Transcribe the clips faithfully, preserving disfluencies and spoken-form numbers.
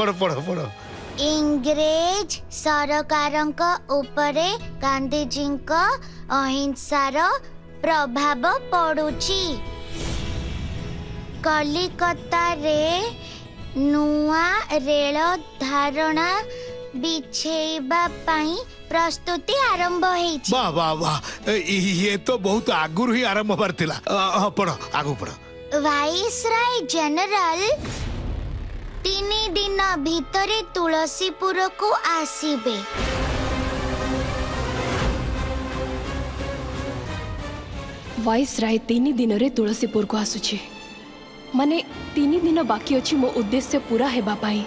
पढ़ो पढ़ो पढ़ो। इंग्रेज सरकारंक उपरे गांधीजींक अहिंसार प्रभाव पड़ुची। कलिकता रे नुआ रेल धारणा बिछेबा पाई प्रस्तुति आरंभ होईची। वाह वाह वाह, ये तो बहुत आगुरु ही आरंभ करथिला। पढ़ो आगु पढ़ो। वाइसराय जनरल तीनी दिन भीतरे तुलसीपुर को आसीबे। वाइसराय तीनी दिन रे तुलसीपुर को आसुची, माने तीनी दिन बाकी अछि मो उद्देश्य पूरा हेबा पाई।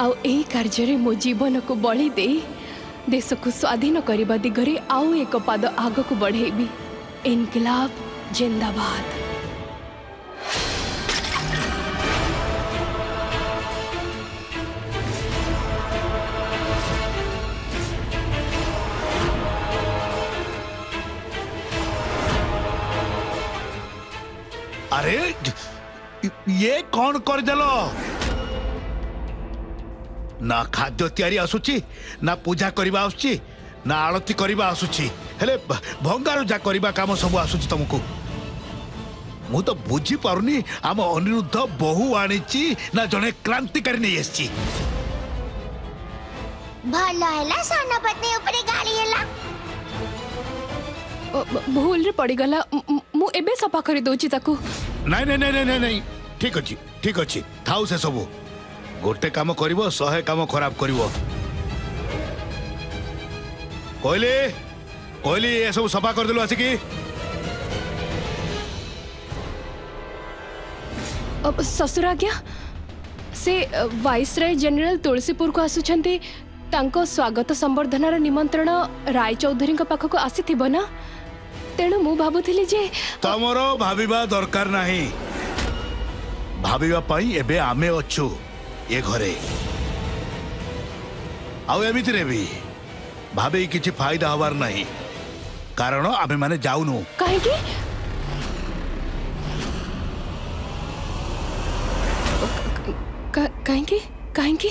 आउ एही कार्यरे मो जीवन को बलि दे देश को स्वाधीन करबा दिगरे आउ एक पाद आग को बढ़ेबी। इनकलाब जिंदाबाद। अरे ये कौन कर देलो? ना खाद्य तैयारी आसुची, ना पूजा करिबा आसुची, ना आरती करिबा आसुची, हेले भंगारुजा करिबा काम सब आसुची तुमको। मु तो बुझी पारुनी आम अनिरुद्ध बहु आनीची ना जने क्रांतिकारी नै आसीची। भला हैला सेनापति ऊपर गाली हैला। भूल रे पड़ी गला, मु एबे सफा करि दोची ताकू। नहीं नहीं नहीं नहीं नहीं ठीक अछि ठीक अछि, थाउ से सब गोटे काम करिवो सहे काम खराब करिवो। कोइली कोइली ये सब सफा कर देलु अछि की? अब ससुर आ गया से वाइसराय जनरल तुलसीपुर को आसुछंती, तांको स्वागत संवर्धनार निमंत्रण राय चौधरी का पाखक आसी थिबो ना? तेणु मु भाबुथिली जे तमरो भाबीबा दरकार नाही। भाबीबा पई एबे आमे अछु ये घरे। आउ एमिति रे भी भाबी किछि फायदा हवार नाही, कारण आमे माने जाउनु। काहे की काहे की काहे की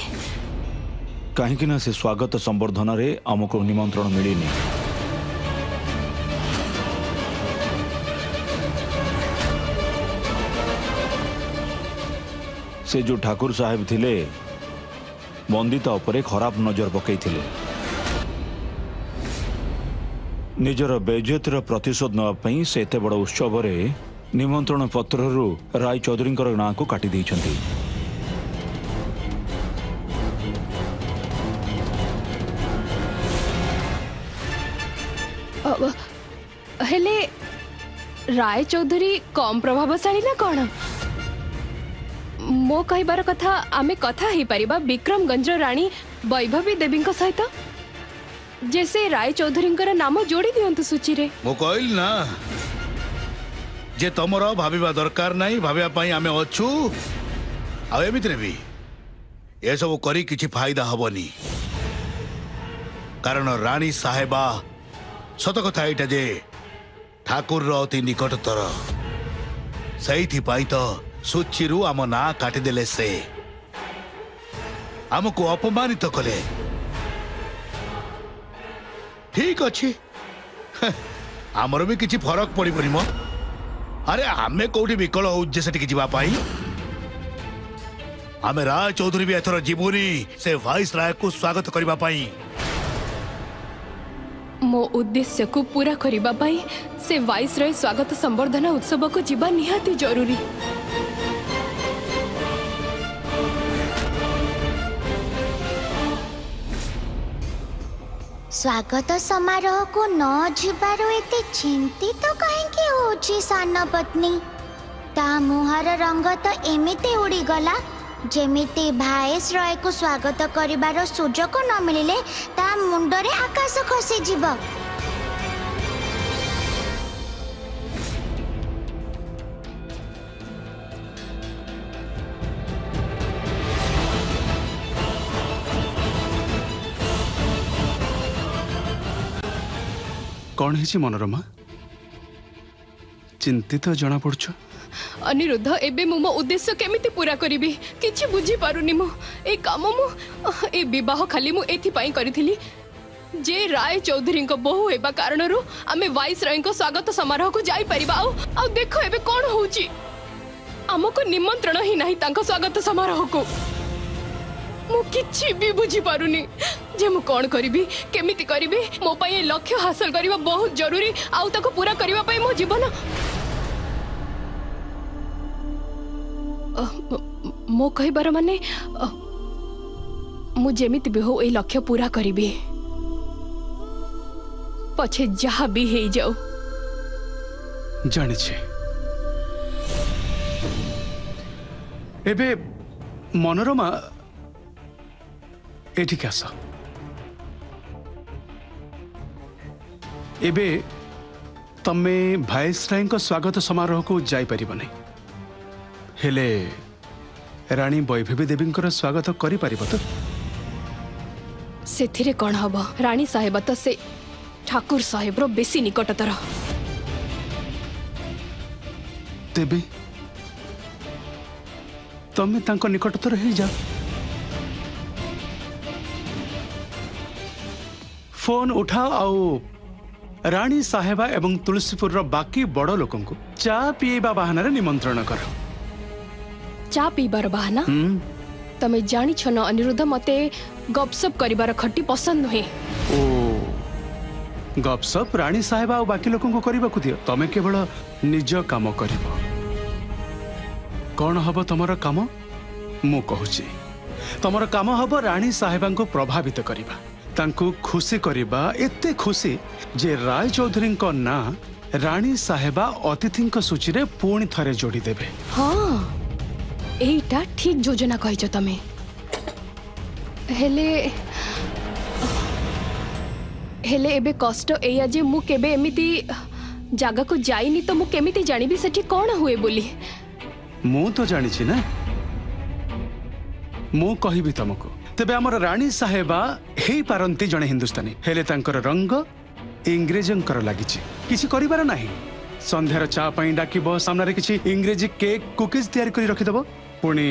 काहे की ना से स्वागत संवर्धन रे हमको निमंत्रण मिलिनी। से जो ठाकुर साहेब थिले बंदिता उपरे खराब नजर पकई थिले, निजर बेइज्जतीर प्रतिशोध न पई से एते बड़ उत्सव रे निमंत्रण पत्र रु राय चौधरी कर नाम को काटी दै छथि। हेले राय चौधरी कम प्रभावशाली ना कोन? मो कहिबार कथा आमे कथा ही परिबा विक्रमगंज रानी वैभवी देवी को सहित, जैसे राय चौधरी का नाम जोड़ी दियंतु सूची रे। मो कहल ना जे तमरो भाबीबा दरकार नाही, भाबीबा पई आमे अछु। आ एमित रे भी ए सब करी किछि फायदा हबनी, कारण रानी साहेबा सत कथा एटा जे ठाकुर रो अति निकटतर, सही थी पाई तो सूचीरू आम ना काटी देले से आमको अपमानित कले। ठीक अच्छे आमर भी किसी फरक पड़ पड़म। अरे आमे कौटी विकल हो से जीवापाई आम राय चौधरी भी एथर जीवनी से वाइस राय को स्वागत करिबा पाई। मो उद्देश्य को पूरा करिबा पाई से वाइस राय स्वागत संवर्धना उत्सव को जीवा निहाती जरूरी। स्वागत समारोह को न जीवारो एते चिंतित तो काहे के होची साना पत्नी? ता मुहर रंग तो एमिते उड़ी गला जेमिते भाईस रॉय को स्वागत करिबारो सुजोग न मिलिले ता मुंडरे आकाश खसी जीव। कौन है मनोरमा, चिंतित जना पड़छ? अनिरुद्ध एबे मो उद्देश्य केमिति पूरा करी किछि बुझी पारुनी मो ए काम मो ए विवाह खाली मु एथि पई करिथिली जे राय चौधरी को बहु हेबा कारण आमे वाइस राय को स्वागत समारोह को जाई परिबा आ देख एबे कोन होउची हमको निमंत्रण ही नहीं तांको स्वागत समारोह को मु किछि भी बुझी पारुनी जे मु कोन करबी केमिति करबी मो पई लक्ष्य हासिल करबा बहुत जरूरी आउ ताको पूरा करबा पई मो जीवन मो कहि बार माने मु जेमिति भी हो ए लक्ष्य पूरा करबी पछे जहा भी हे जाऊ जाने छे एबे मनोरमा एठी कैसा एबे तमे भाईसराय को स्वागत समारोह को जाई परिबने हेले रानी वैभवी देवी को स्वागत करि परिबो त सेथिरे कोन हबो रानी साहेब त से ठाकुर साहेब रो बेसी निकटतर तेबे तमे तांको निकटतर हे जा फोन उठाओ आउ रानी साहेबा एवं तुलसीपुर रो बाकी बड़ लोकन को चा पीबा बहाना रे निमंत्रण कर चा पीबार बहाना तमे जानि छन अनिरुद्ध मते गपसप करिबार खट्टी पसंद नहे ओ गपसप रानी साहेबा आउ बाकी लोकन को करिबा को दियो तमे केवल निज काम करिबो कौन हबो तमरा काम मु कहूची तमरा काम हबो रानी साहेबा को प्रभावित करिबा तांको खुशी करिबा एते खुशी जे राय चौधरी को ना रानी साहेबा अतिथि को सूची रे पूर्ण थरे जोड़ी देबे हां एटा ठीक योजना कहिजो तमे हेले हेले एबे कष्ट एया जे मु केबे एमिति जागा को जाईनी तो मु केमिति जानिबी सेठी कोन होए बोली मु तो जानी छी ना मु कहिबी तमको तबे हमर रानी साहेबा हेई पारंती जने हिंदुस्तानी हेले तांकर रंग इंग्रेजंकर लागि छी किछि करिबार नाही संध्यार चा पई डाकिबो सामना रे किछि इंग्रेजी केक कुकीज तयार करि रखि दबो पुणी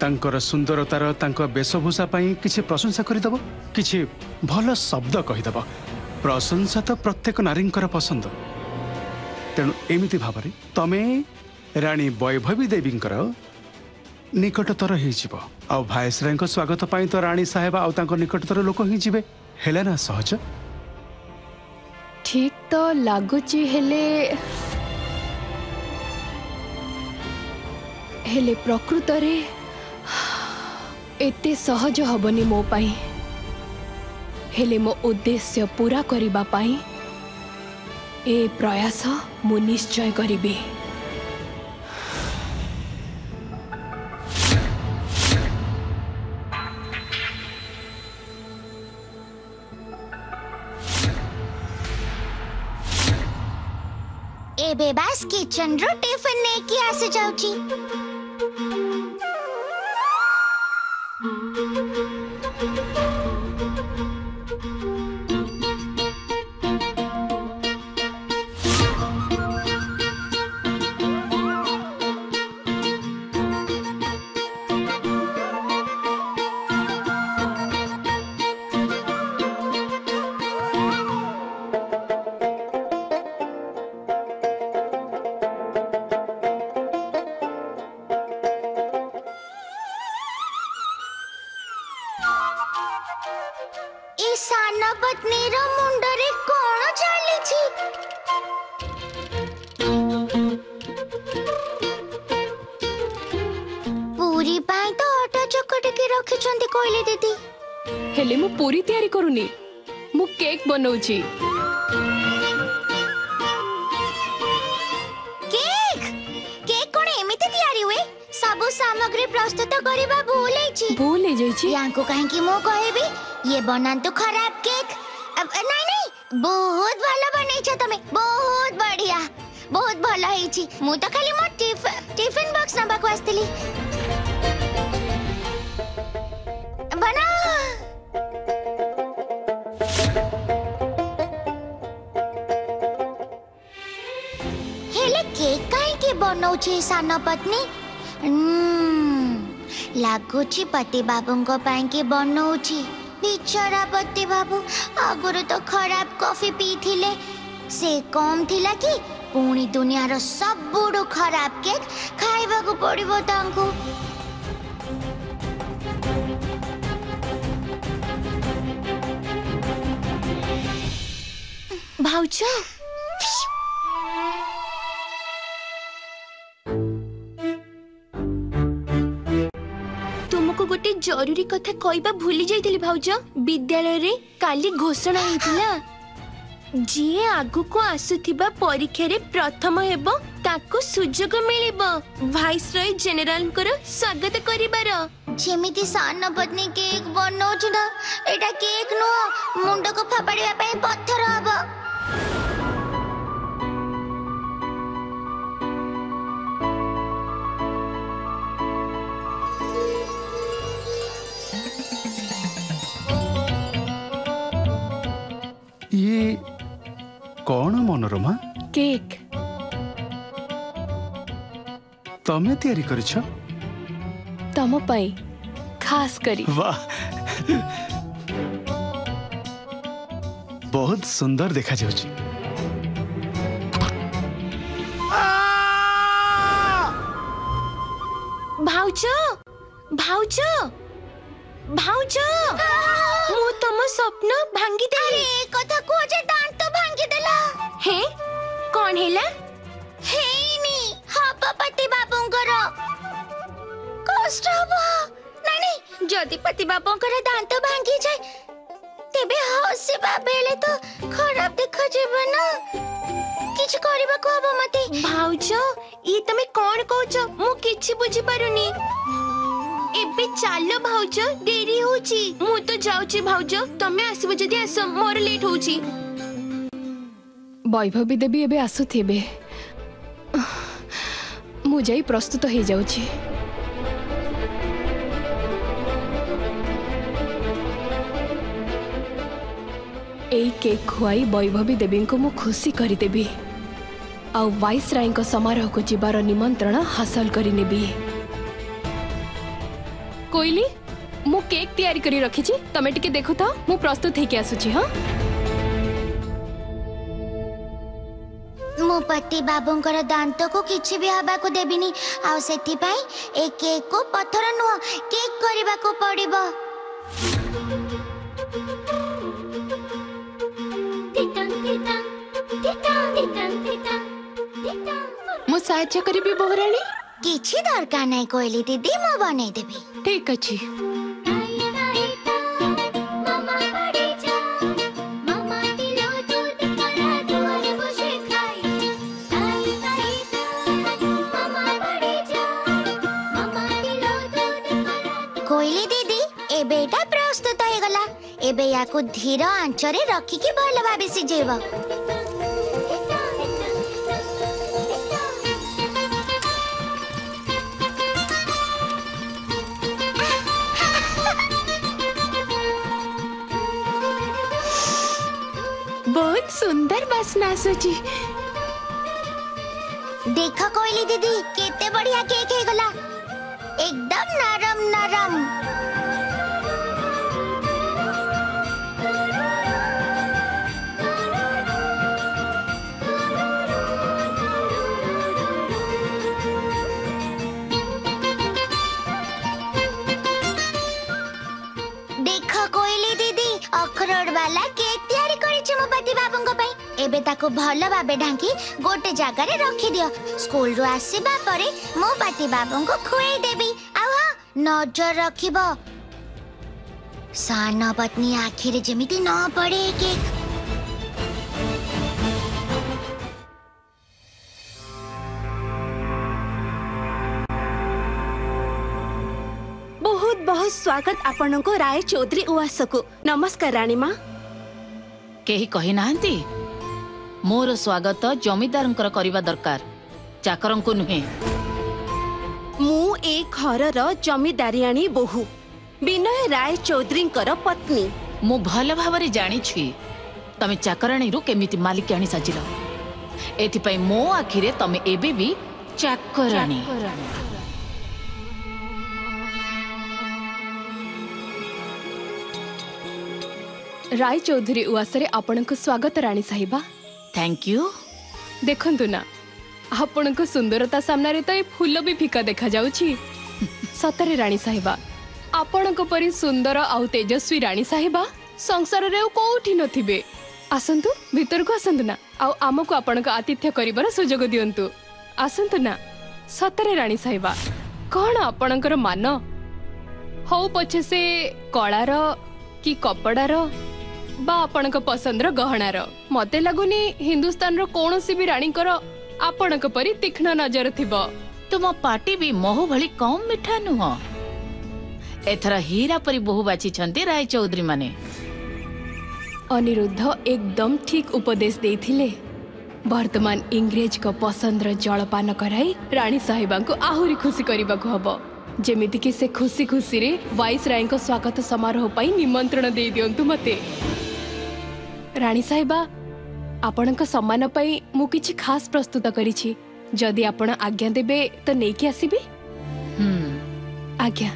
तांकर सुंदरतार तांकर वेशभूषा पई किछि प्रशंसा करि दबो किछि भलो शब्द कहि दबो प्रशंसा तो प्रत्येक नारींकर पसंद तेनु एमिति भाबरे तमे रानी वैभवी देवींकर निकटतर हो आ भाईसराय को स्वागत पाई तो रानी साहेबा आउ निकटतर लोक ही जीवे हेले ना सहज ठीक तो लागुची हेले हेले प्रकृत रे एते सहज हबनी मो पाई हेले मो उद्देश्य पूरा करिबा पाई ए प्रयास मु निश्चय करिबी बेबास किचन रो टिफिन ने की आसे जाउची पूरी तैयारी करूनी मु केक बनौची केक केक कोन एमिते तैयारी हुए सबो सामग्री प्रस्तुत करबा भूलै छी भूलै जाई छी यांको काहे कि मो कहबी ये बनान तो खराब केक नहीं नहीं बहुत भलो बनै छ तमे बहुत बढ़िया बहुत भलो हई छी मु तो खाली मो टिफ, टिफिन बॉक्स नबा को आस्तली बना हेले केक काई के बनौछे सान पत्नी लागुची पति बाबूंको पाई के बनौछी बिचारा पति बाबू आगुरु तो खराब कॉफी पी थिले से कम थिला कि पूरी दुनिया रो सब बुडो खराब केक खाइबा को पड़िबो तांको। भाउज तुमको गोटे जरूरी कथा कहबा भूली जाइली भाउज। विद्यालय रे काली घोषणा होइतिला जे आगु को आसुथिबा परीक्षा रे प्रथम हेबो ताको सुजोग मिलिबो वाइसरॉय जनरल को स्वागत करिबार। जेमिति सान पत्नी केक बनौछ ना एटा केक नो मुंड को फापड़िबा पई पत्थर हबो। ये कौन मनोरमा केक तमे तैयारी करिछ तम पाई खास करी। वाह बहुत सुंदर देखा जाउची। भाउजो भाउजो भाउजो मु तम स्वप्न भांगी देली। अरे कथा को जे दांत तो भांगी देला हे कोन हेला हेनी हापपति बाबू करो कष्ट हो ना नहीं जदी पति बाबू करे दांत तो भांगी जाय तेबे हसी बाबेले तो खराब देखा जेबो ना किछ करबा को हबो मते। भाउजो ई तमे कोन कहजो मु किछ बुझी पारुनी। एबे चालो भाउज देरी होची मु तो जाउची भाउज तमे आसीबो जदी आस मोर लेट होची। वैभव भी देबी एबे आसुथिबे मु जाई प्रस्तुत हे जाउची। एई केक खुआई वैभवी देवी को मु खुशी करी देबी आ वाइसराय को समारोह को जिबार निमंत्रण हासिल करी नेबी। कोइली मु केक तैयारी करी रखी छी तमे टिके देखु था मु प्रस्तुत हे के आसु छी। हां मु पति बाबू कर दांत को किछि भी हबा को देबिनी आ सेठी पाई ए केक को पत्थर नु केक करबा को पड़िबो। टिटन टिटन टिटन टिटन टिटन मु साहाय्य करबी बहुरानी किछि दरकार नहीं कोइली दीदी मु बने देबी। ठीक अछि मामा पड़े जा मामा तिलो दूध करा दुआर बसे खाई आई आई मामा पड़े जा मामा तिलो दूध करा। कोइली दीदी ए बेटा प्रस्तुत हे गला एबे याकू धीर आंच रे रखी के भलो भाबे सिजेबो। बहुत सुंदर बासना सोची देखो कोइली दीदी केते बढ़िया केक हे गला एकदम नरम नरम। देखो कोइली दीदी अखरोट वाला केक तैयारी पति बाबू को पाई एबे ताको भलो भाबे ढांकी गोटे जगह रे रखी दियो स्कूल रो आसीबा परे मो पति बाबू को खुएई देबी। आ हां नजर रखिबो साना पत्नी आखिर जेमिति न पड़े केक। बहुत बहुत स्वागत आपन को राय चौधरी उवास को। नमस्कार रानी मां। केही कही नांती मोर स्वागत जमीदारंकर करिबा दरकार चाकरंकु नुहे। मु ए घरर जमीदारियाणी बहु विनय राय चौधरींकर पत्नी। मु भल भावरे जानि छी तमे चाकराणी रु केमिति मालिकाणी साजिलो एथिपाई मो आखिरे तमे एबे भी चाकराणी। राय चौधरी उवासरे आपनको स्वागत राणी साहिबा। Thank you. देखंतु ना आपनको सुंदरता सामने तो ये फूल भी फीका देखा जाउची। सतरे राणी साहिबा आपनको परी सुंदर आउ तेजस्वी राणी साहिबा संसार रे कोठी नथिबे। आसंतु भीतर को आसंतु ना आउ आमको आपनको आतिथ्य करिबार सुजोग दियंतु। आसंतु ना सतरे राणी साहिबा कोण आपणकर मान हौ पछे से कळार कि कपड़ार बा आपणक पसंदर गहणार मते लागुनी हिंदुस्तान रो कोनोसी भी राणी कर आपणक परि तीक्ष्ण नजर थिबो। तुम पार्टी भी मोह भली कम मिठा नुह। एथर हीरा परि बहु बाची छंती राय चौधरी माने। अनिरुद्ध एकदम ठीक उपदेश देथिले। वर्तमान इंग्रेज को पसंदर जलपान कराई राणी साहिबा को आहुरी खुशी करबाक हबो। जेमिति कि से खुशी खुशी रे वाइस राय को स्वागत समारोह पाई निमंत्रण दे दियंतु मते। राणी साहिबा आपन को सम्मान पाई मु किछि खास प्रस्तुत करिछि। जदि आपण आज्ञा देबे तो नेकी आसीबे। हम आज्ञा।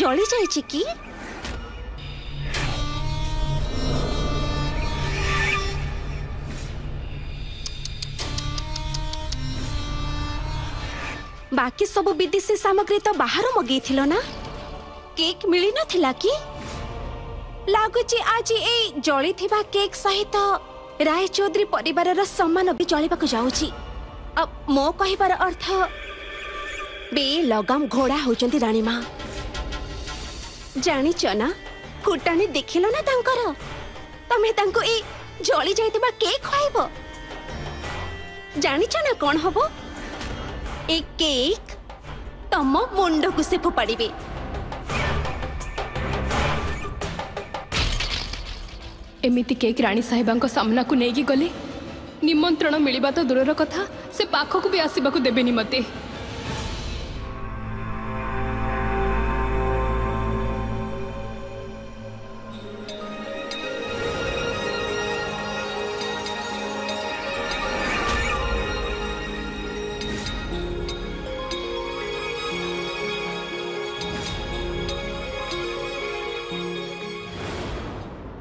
जली जाए कि बाकी सब विदेशी सामग्री तो बाहर मगे ना केक मिली ना थिला की लगुच आज ए जली थिबा केक सहित राय चौधरी परिवार रा सम्मान भी जलिबाक जाउची। अब मो कहिबार अर्थ बे लगाम घोड़ा होचंती रानी मां। जानी चना फुटाणी देखिलो ना तांकर तमे तांको ए जली जायतबा केक खाइबो। जानी चना कोन हबो ए केक तम मुंड को से फोपाडीबे। एमिति केक राणी साहिबा को सामना को नेगी गले निमंत्रण मिलिबा तो दूरर कथा से पाखो को भी आसीबा को देबेनी मते।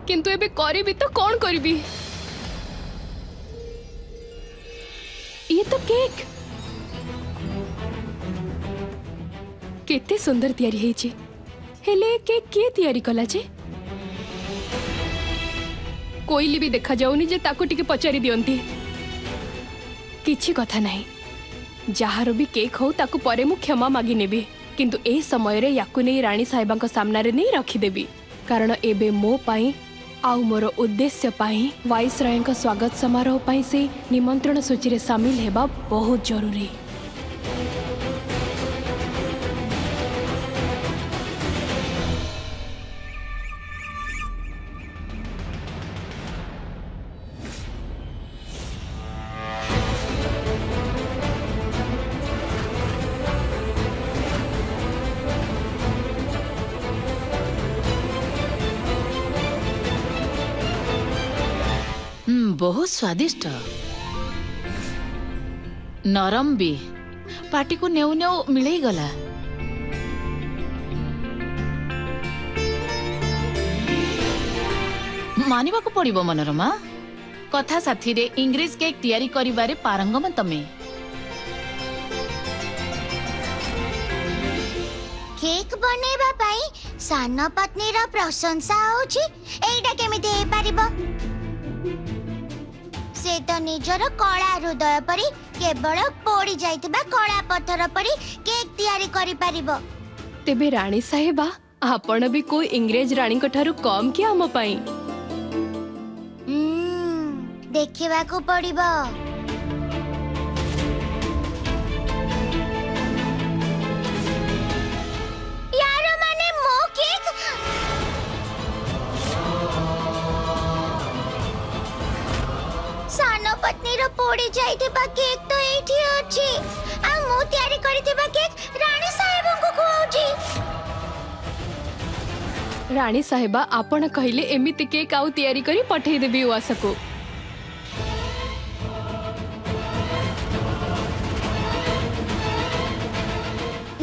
किंतु एबे करिबी तो कौन करिबी? ये तो केक केते सुंदर तैयारी हेई छी। हेले केक के तैयारी कला जे कोइली भी देखा जाउनी जे ताको टिके पचारी दियंती। किछि कथा नाही जहारो भी केक हो ताको परे मु क्षमा मागी नेबी किंतु ए समय रे याकु नै राणी साहिबा को सामना रे नै रखी देबी। कारण एबे मो पाई आउ मोर उद्देश्य पाई वाइस राय का स्वागत समारोह पाई से निमंत्रण सूची रे शामिल हेबा बहुत जरूरी। बहुत स्वादिष्ट नरम भी पार्टी को नेउ नेउ मिले गला। मानिबा को पड़िबो मनोरमा कथा साथी रे इंग्रेज केक तैयारी करिबारे पारंगम तमे। केक बनेबा पाई सानो पत्नी रा प्रशंसा होची एटा केमिते हे पारिबो। से तो निजर कला हृदय परी केवल पोड़ी जाइतबा कला पत्थर परी केक तैयारी करि परिबो। तेबे राणी साहेबा आपण भी कोई इंग्रज राणी कठारु कम कि हम पाई हम देखिबा को पड़िबो। जाइथिबा केक तो एठी अछि आ मु तयारी करिथिबा केक रानी साहेबन को खुआउची। रानी साहेबा आपण कहिले एमिति केक आउ तयारी करी पठेई देबी उआसा को।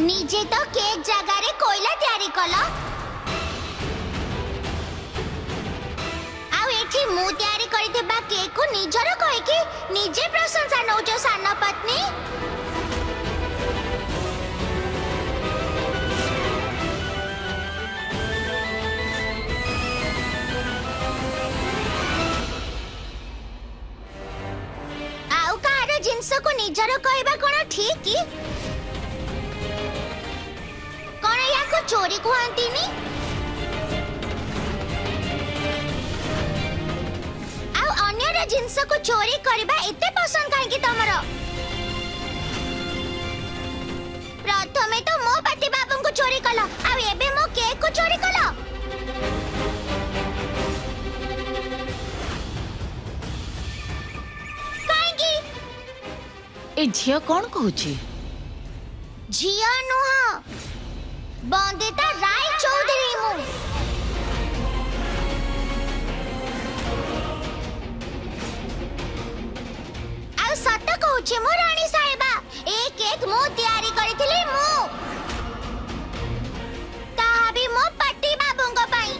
निजे तो केक जगह रे कोइला तयारी कलो ठी मु तयारी करितबा केक को निजरो कहि कि निजे प्रशंसा नौजो सानो पत्नी। आउ कार जिंस को निजरो कहिबा कोन ठीक कि कोन या को चोरी कहंतीनी जिनस को चोरी करबा इते पसंद काहे कि तमरो प्रथमे तो मो पति बाबू को चोरी कला आ एबे मो केक को चोरी कला। काहे कि ए झिया कोन कहूची? झिया नोहा बंदिता राय चौधरी मु सत्ता कहूची मो रानी साहेबा ए केक मो तयारी करिथिले मो ताहा भी मो पट्टी बाबूंग पाई।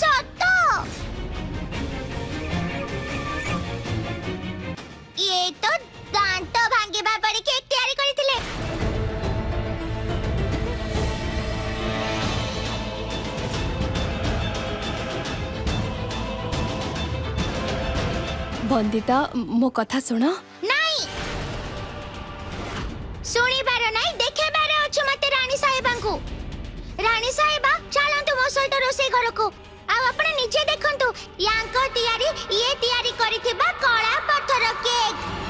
सत्ता ये तो दांत भांगीबा परी केक तयारी करिथिले। बंदिता मो कथा सुण। नाही सुणी बारो नाही देखे बारे अछि मते रानी साहेबांकू। रानी साहेबा चलंतु मो सहित रोसे घर को आ आपण निजे देखंतु यांको तयारी ये तयारी करिथिबा काळा पत्थर केक।